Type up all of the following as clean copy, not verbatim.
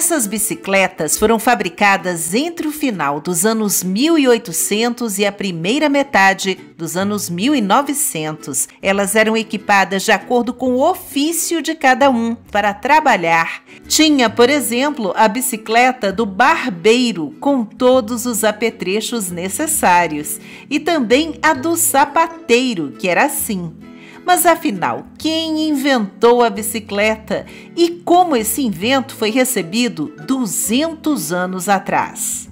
Essas bicicletas foram fabricadas entre o final dos anos 1800 e a primeira metade dos anos 1900. Elas eram equipadas de acordo com o ofício de cada um para trabalhar. Tinha, por exemplo, a bicicleta do barbeiro com todos os apetrechos necessários e também a do sapateiro, que era assim. Mas afinal, quem inventou a bicicleta e como esse invento foi recebido 200 anos atrás?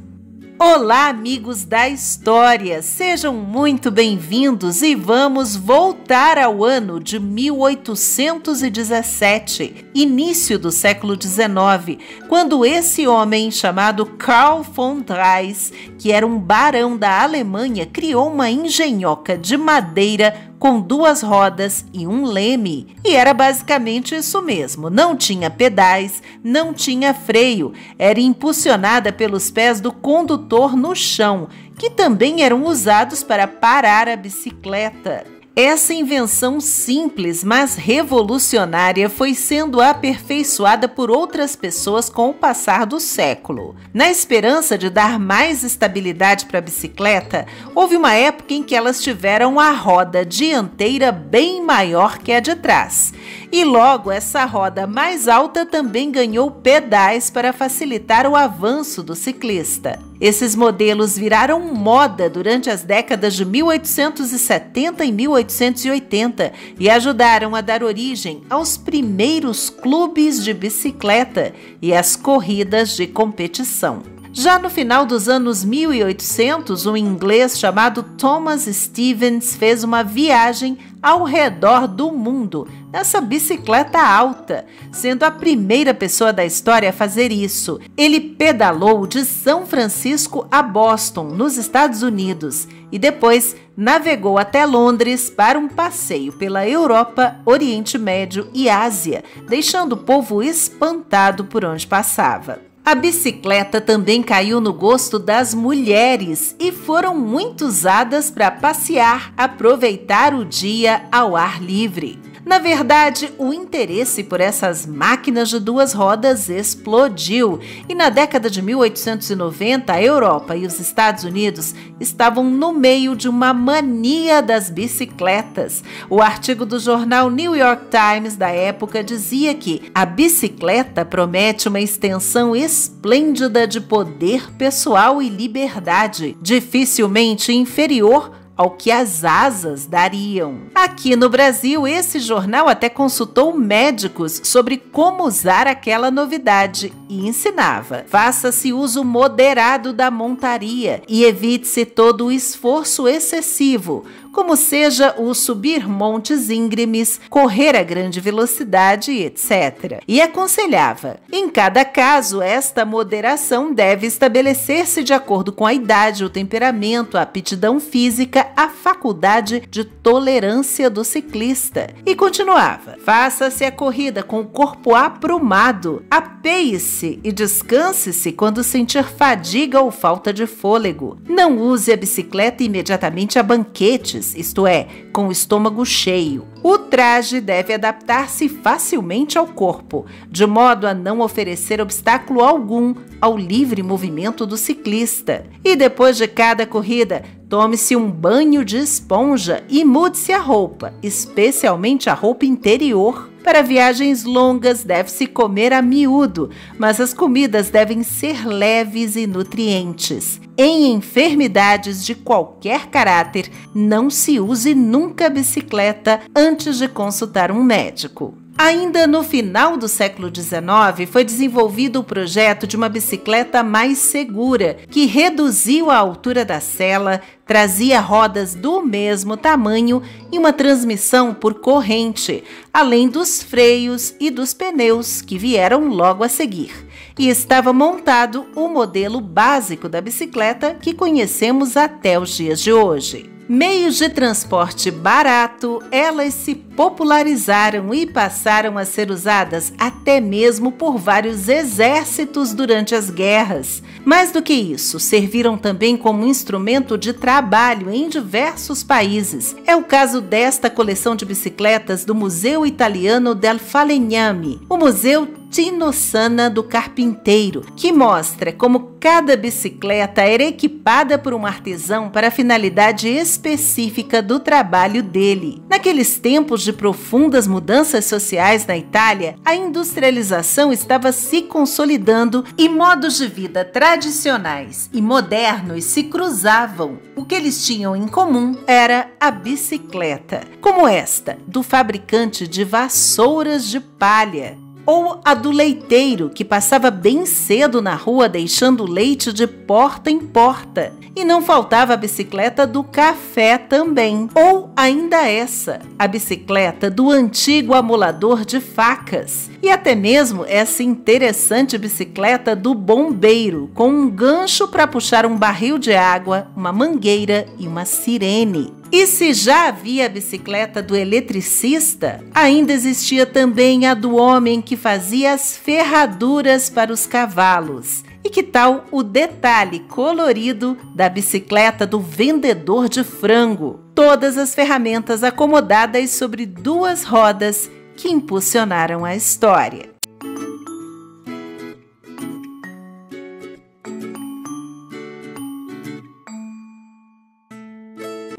Olá, amigos da história! Sejam muito bem-vindos e vamos voltar ao ano de 1817, início do século XIX, quando esse homem chamado Karl von Drais, que era um barão da Alemanha, criou uma engenhoca de madeira com duas rodas e um leme. E era basicamente isso mesmo, não tinha pedais, não tinha freio, era impulsionada pelos pés do condutor no chão, que também eram usados para parar a bicicleta. Essa invenção simples, mas revolucionária, foi sendo aperfeiçoada por outras pessoas com o passar do século. Na esperança de dar mais estabilidade para a bicicleta, houve uma época em que elas tiveram a roda dianteira bem maior que a de trás. E logo essa roda mais alta também ganhou pedais para facilitar o avanço do ciclista. Esses modelos viraram moda durante as décadas de 1870 e 1880 e ajudaram a dar origem aos primeiros clubes de bicicleta e às corridas de competição. Já no final dos anos 1800, um inglês chamado Thomas Stevens fez uma viagem ao redor do mundo nessa bicicleta alta, sendo a primeira pessoa da história a fazer isso. Ele pedalou de São Francisco a Boston, nos Estados Unidos, e depois navegou até Londres para um passeio pela Europa, Oriente Médio e Ásia, deixando o povo espantado por onde passava. A bicicleta também caiu no gosto das mulheres e foram muito usadas para passear, aproveitar o dia ao ar livre. Na verdade, o interesse por essas máquinas de duas rodas explodiu e na década de 1890, a Europa e os Estados Unidos estavam no meio de uma mania das bicicletas. O artigo do jornal New York Times da época dizia que a bicicleta promete uma extensão esplêndida de poder pessoal e liberdade, dificilmente inferior ao que as asas dariam. Aqui no Brasil, esse jornal até consultou médicos sobre como usar aquela novidade e ensinava: faça-se uso moderado da montaria e evite-se todo o esforço excessivo, como seja o subir montes íngremes, correr a grande velocidade, etc. E aconselhava: em cada caso, esta moderação deve estabelecer-se de acordo com a idade, o temperamento, a aptidão física, a faculdade de tolerância do ciclista. E continuava: faça-se a corrida com o corpo aprumado, apeie-se e descanse-se quando sentir fadiga ou falta de fôlego. Não use a bicicleta imediatamente a banquetes, isto é, com o estômago cheio. O traje deve adaptar-se facilmente ao corpo, de modo a não oferecer obstáculo algum ao livre movimento do ciclista. E depois de cada corrida, tome-se um banho de esponja e mude-se a roupa, especialmente a roupa interior. Para viagens longas, deve-se comer a miúdo, mas as comidas devem ser leves e nutrientes. Em enfermidades de qualquer caráter, não se use nunca a bicicleta antes de consultar um médico. Ainda no final do século XIX, foi desenvolvido o projeto de uma bicicleta mais segura, que reduziu a altura da sela, trazia rodas do mesmo tamanho e uma transmissão por corrente, além dos freios e dos pneus que vieram logo a seguir. E estava montado o modelo básico da bicicleta que conhecemos até os dias de hoje. Meios de transporte barato, elas se popularizaram e passaram a ser usadas até mesmo por vários exércitos durante as guerras. Mais do que isso, serviram também como instrumento de trabalho em diversos países. É o caso desta coleção de bicicletas do Museu Italiano del Falegname. O museu Tino Sana do Carpinteiro, que mostra como cada bicicleta era equipada por um artesão para a finalidade específica do trabalho dele. Naqueles tempos de profundas mudanças sociais na Itália, a industrialização estava se consolidando e modos de vida tradicionais e modernos se cruzavam. O que eles tinham em comum era a bicicleta, como esta, do fabricante de vassouras de palha, ou a do leiteiro, que passava bem cedo na rua deixando leite de porta em porta. E não faltava a bicicleta do café também, ou ainda essa, a bicicleta do antigo amolador de facas, e até mesmo essa interessante bicicleta do bombeiro, com um gancho para puxar um barril de água, uma mangueira e uma sirene. E se já havia a bicicleta do eletricista, ainda existia também a do homem que fazia as ferraduras para os cavalos. E que tal o detalhe colorido da bicicleta do vendedor de frango? Todas as ferramentas acomodadas sobre duas rodas que impulsionaram a história.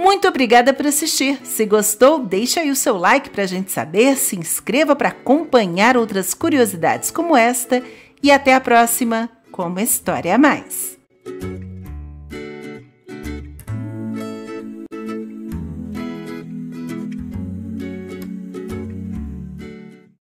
Muito obrigada por assistir. Se gostou, deixa aí o seu like para a gente saber, se inscreva para acompanhar outras curiosidades como esta e até a próxima com uma história a mais.